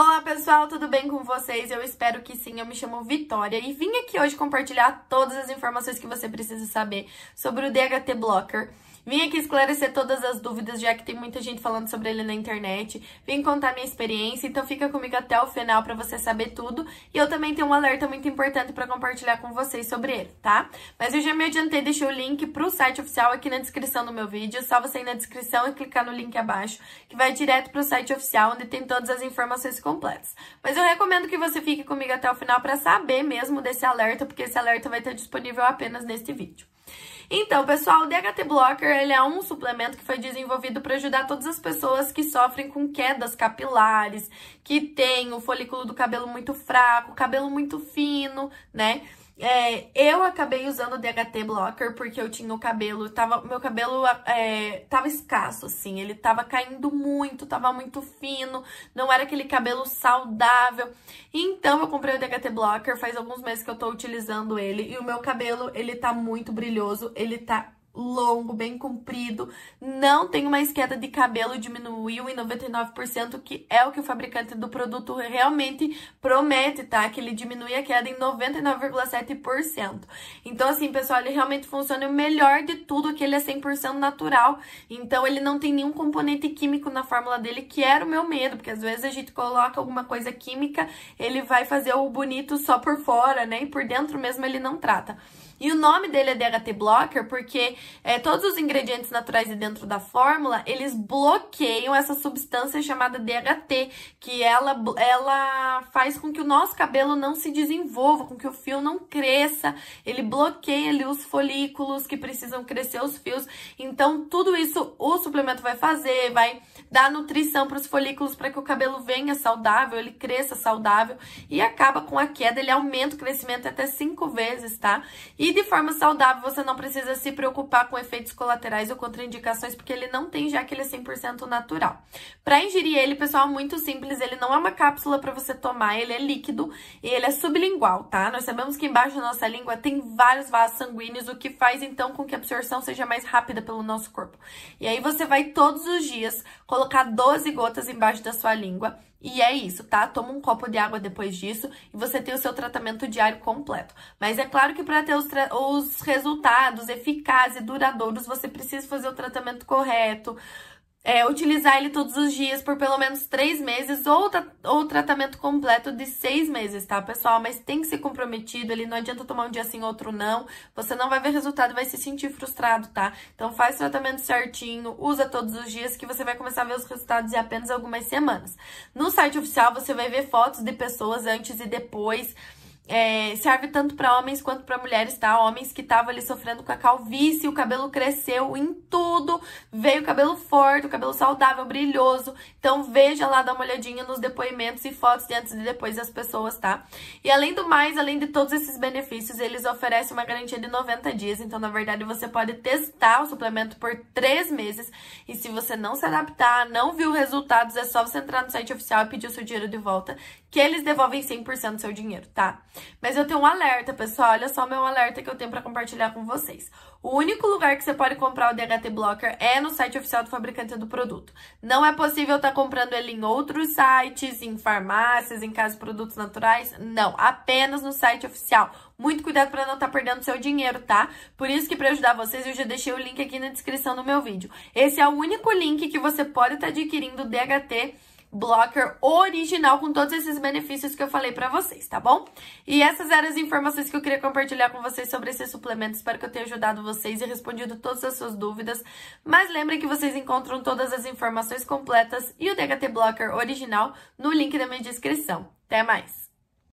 Olá pessoal, tudo bem com vocês? Eu espero que sim, eu me chamo Vitória e vim aqui hoje compartilhar todas as informações que você precisa saber sobre o DHT Blocker. Vim aqui esclarecer todas as dúvidas, já que tem muita gente falando sobre ele na internet. Vim contar minha experiência, então fica comigo até o final pra você saber tudo. E eu também tenho um alerta muito importante pra compartilhar com vocês sobre ele, tá? Mas eu já me adiantei, deixei o link pro site oficial aqui na descrição do meu vídeo. É só você ir na descrição e clicar no link abaixo, que vai direto pro site oficial, onde tem todas as informações completas. Mas eu recomendo que você fique comigo até o final pra saber mesmo desse alerta, porque esse alerta vai estar disponível apenas neste vídeo. Então, pessoal, o DHT Blocker ele é um suplemento que foi desenvolvido para ajudar todas as pessoas que sofrem com quedas capilares, que tem o folículo do cabelo muito fraco, cabelo muito fino, né? Eu acabei usando o DHT Blocker porque eu tinha o cabelo, meu cabelo tava escasso, assim, ele tava caindo muito, tava muito fino, não era aquele cabelo saudável. Então eu comprei o DHT Blocker, faz alguns meses que eu tô utilizando ele e o meu cabelo, ele tá muito brilhoso, ele tá longo, bem comprido, não tem mais queda de cabelo, diminuiu em 99%, que é o que o fabricante do produto realmente promete, tá? Que ele diminui a queda em 99,7%. Então, assim, pessoal, ele realmente funciona, e o melhor de tudo é que ele é 100% natural, então ele não tem nenhum componente químico na fórmula dele, que era o meu medo, porque às vezes a gente coloca alguma coisa química, ele vai fazer o bonito só por fora, né? E por dentro mesmo ele não trata. E o nome dele é DHT Blocker porque todos os ingredientes naturais de dentro da fórmula, eles bloqueiam essa substância chamada DHT, que ela faz com que o nosso cabelo não se desenvolva, com que o fio não cresça, ele bloqueia ali os folículos que precisam crescer os fios. Então, tudo isso o suplemento vai fazer, vai dar nutrição para os folículos para que o cabelo venha saudável, ele cresça saudável e acaba com a queda, ele aumenta o crescimento até 5 vezes, tá? E de forma saudável, você não precisa se preocupar com efeitos colaterais ou contraindicações, porque ele não tem, já que ele é 100% natural. Pra ingerir ele, pessoal, é muito simples, ele não é uma cápsula pra você tomar, ele é líquido e ele é sublingual, tá? Nós sabemos que embaixo da nossa língua tem vários vasos sanguíneos, o que faz, então, com que a absorção seja mais rápida pelo nosso corpo. E aí você vai todos os dias colocar 12 gotas embaixo da sua língua, e é isso, tá? Toma um copo de água depois disso e você tem o seu tratamento diário completo. Mas é claro que para ter os resultados eficazes e duradouros, você precisa fazer o tratamento correto, utilizar ele todos os dias por pelo menos 3 meses ou tratamento completo de 6 meses, tá, pessoal? Mas tem que ser comprometido, ele não adianta tomar um dia sim, outro não. Você não vai ver resultado e vai se sentir frustrado, tá? Então faz o tratamento certinho, usa todos os dias que você vai começar a ver os resultados em apenas algumas semanas. No site oficial você vai ver fotos de pessoas antes e depois. Serve tanto para homens quanto para mulheres, tá? Homens que estavam ali sofrendo com a calvície, o cabelo cresceu em tudo, veio o cabelo forte, o cabelo saudável, brilhoso. Então veja lá, dá uma olhadinha nos depoimentos e fotos de antes e depois das pessoas, tá? E além do mais, além de todos esses benefícios, eles oferecem uma garantia de 90 dias. Então, na verdade, você pode testar o suplemento por 3 meses. E se você não se adaptar, não viu resultados, é só você entrar no site oficial e pedir o seu dinheiro de volta, que eles devolvem 100% do seu dinheiro, tá? Mas eu tenho um alerta, pessoal, olha só o meu alerta que eu tenho pra compartilhar com vocês. O único lugar que você pode comprar o DHT Blocker é no site oficial do fabricante do produto. Não é possível estar comprando ele em outros sites, em farmácias, em casas de produtos naturais, não, apenas no site oficial. Muito cuidado pra não estar perdendo seu dinheiro, tá? Por isso que pra ajudar vocês eu já deixei o link aqui na descrição do meu vídeo. Esse é o único link que você pode estar adquirindo o DHT Blocker original com todos esses benefícios que eu falei pra vocês, tá bom? E essas eram as informações que eu queria compartilhar com vocês sobre esse suplemento. Espero que eu tenha ajudado vocês e respondido todas as suas dúvidas. Mas lembrem que vocês encontram todas as informações completas e o DHT Blocker original no link da minha descrição. Até mais!